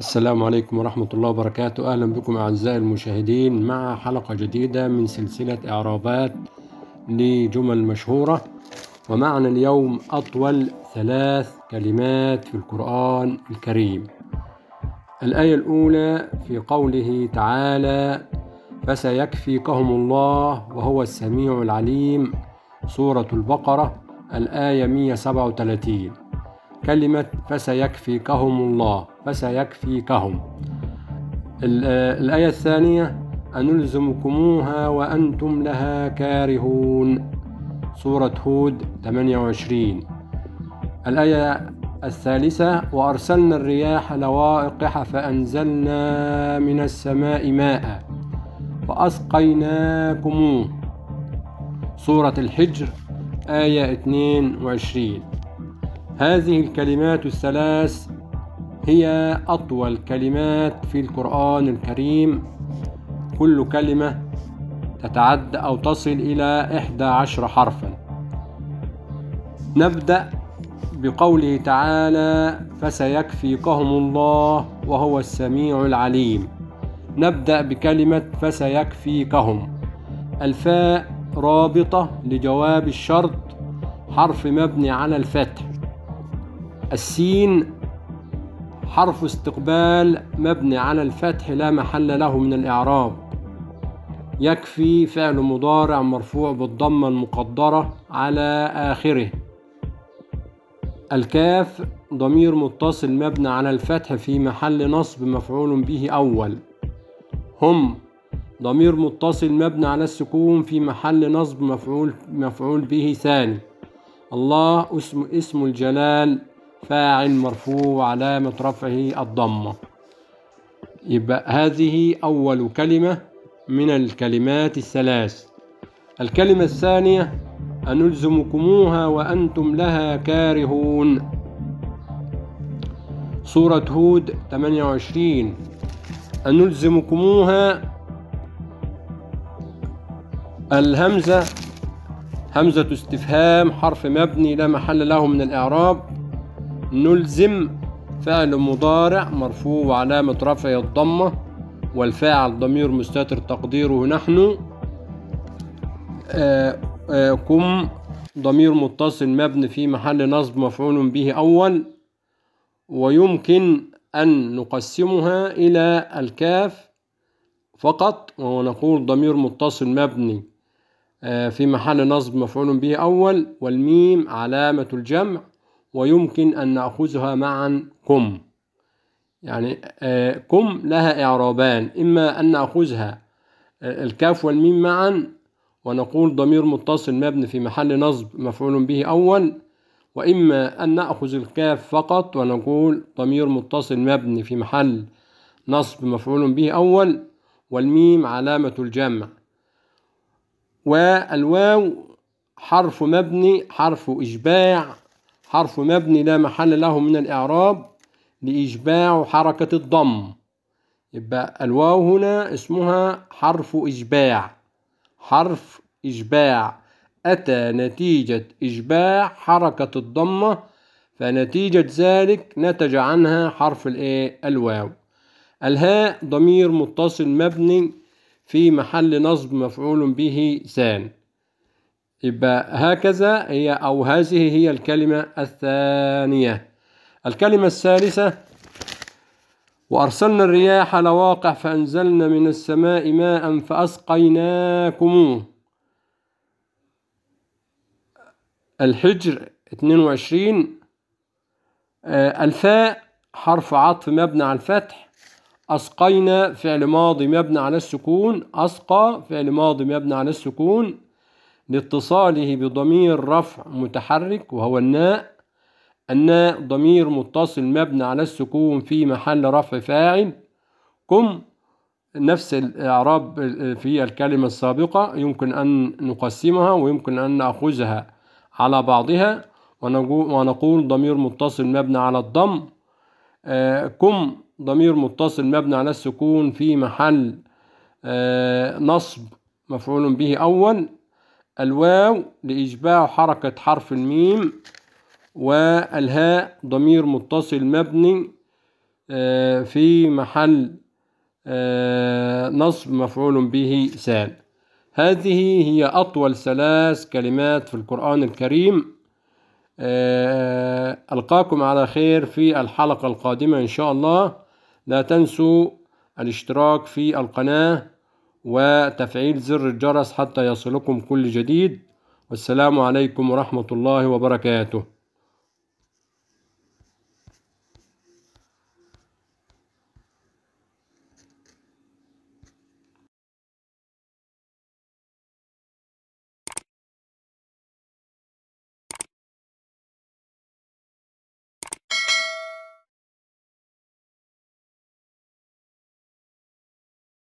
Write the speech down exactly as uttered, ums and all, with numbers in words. السلام عليكم ورحمة الله وبركاته. أهلا بكم أعزائي المشاهدين مع حلقة جديدة من سلسلة إعرابات لجمل مشهورة، ومعنا اليوم أطول ثلاث كلمات في القرآن الكريم. الآية الأولى في قوله تعالى: فسيكفيكهم الله وهو السميع العليم، سورة البقرة الآية مئة وسبعة وثلاثين. كلمة فسيكفيكهم الله، فسيكفيكهم. الآية الثانية: أنلزمكموها وأنتم لها كارهون، سورة هود ثمانية وعشرين. الآية الثالثة: وأرسلنا الرياح لواقح فأنزلنا من السماء ماء فأسقيناكموه، سورة الحجر آية اثنين وعشرين. هذه الكلمات الثلاث هي أطول كلمات في القرآن الكريم، كل كلمة تتعدى أو تصل إلى إحدى عشر حرفا. نبدأ بقوله تعالى: فسيكفيكهم الله وهو السميع العليم. نبدأ بكلمة فسيكفيكهم، الفاء رابطة لجواب الشرط، حرف مبني على الفتح. السين حرف استقبال مبني على الفتح لا محل له من الإعراب. يكفي فعل مضارع مرفوع بالضمة المقدرة على آخره. الكاف ضمير متصل مبني على الفتح في محل نصب مفعول به أول. هم ضمير متصل مبني على السكون في محل نصب مفعول مفعول به ثاني. الله اسم اسم الجلال فاعل مرفوع علامة رفعه الضمة. يبقى هذه أول كلمة من الكلمات الثلاث. الكلمة الثانية: أنلزمكموها وأنتم لها كارهون، سورة هود ثمانية وعشرين. أنلزمكموها، الهمزة همزة استفهام حرف مبني لا محل له من الإعراب. نلزم فعل مضارع مرفوع وعلامة رفعه الضمة، والفاعل ضمير مستتر تقديره نحن. آه آه كم ضمير متصل مبني في محل نصب مفعول به أول. ويمكن أن نقسمها إلى الكاف فقط، وهو نقول ضمير متصل مبني آه في محل نصب مفعول به أول، والميم علامة الجمع، ويمكن أن نأخذها معا كم. يعني كم لها إعرابان: إما أن نأخذها الكاف والميم معا ونقول ضمير متصل مبني في محل نصب مفعول به أول، وإما أن نأخذ الكاف فقط ونقول ضمير متصل مبني في محل نصب مفعول به أول والميم علامة الجمع. والواو حرف مبني حرف إشباع، حرف مبني لا محل له من الإعراب لإشباع حركة الضم. يبقى الواو هنا اسمها حرف إشباع، حرف إشباع أتى نتيجة إشباع حركة الضمة، فنتيجة ذلك نتج عنها حرف الواو. الهاء ضمير متصل مبني في محل نصب مفعول به ثان. يبقى هكذا هي، أو هذه هي الكلمة الثانية. الكلمة الثالثة: وأرسلنا الرياح لواقح فأنزلنا من السماء ماء فأسقيناكموه، الحجر اثنين وعشرين. الفاء حرف عطف مبني على الفتح. أسقينا فعل ماضي مبني على السكون، أسقى فعل ماضي مبني على السكون لاتصاله بضمير رفع متحرك وهو الناء. الناء ضمير متصل مبني على السكون في محل رفع فاعل. كم نفس الإعراب في الكلمة السابقة، يمكن أن نقسمها ويمكن أن نأخذها على بعضها ونقول ضمير متصل مبني على الضم. كم ضمير متصل مبني على السكون في محل نصب مفعول به أول. الواو لإشباع حركة حرف الميم، والهاء ضمير متصل مبني في محل نصب مفعول به سان. هذه هي أطول ثلاث كلمات في القرآن الكريم. ألقاكم على خير في الحلقة القادمة إن شاء الله. لا تنسوا الاشتراك في القناة وتفعيل زر الجرس حتى يصلكم كل جديد. والسلام عليكم ورحمة الله وبركاته.